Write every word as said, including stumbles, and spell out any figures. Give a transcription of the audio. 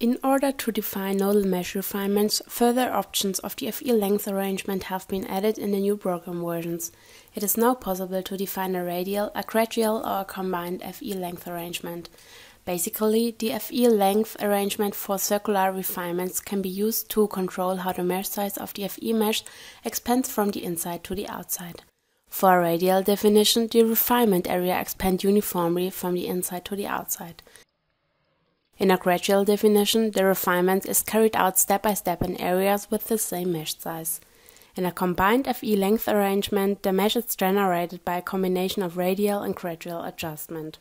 In order to define nodal mesh refinements, further options of the F E length arrangement have been added in the new program versions. It is now possible to define a radial, a gradual or a combined F E length arrangement. Basically, the F E length arrangement for circular refinements can be used to control how the mesh size of the F E mesh expands from the inside to the outside. For a radial definition, the refinement area expands uniformly from the inside to the outside. In a gradual definition, the refinement is carried out step by step in areas with the same mesh size. In a combined F E length arrangement, the mesh is generated by a combination of radial and gradual adjustment.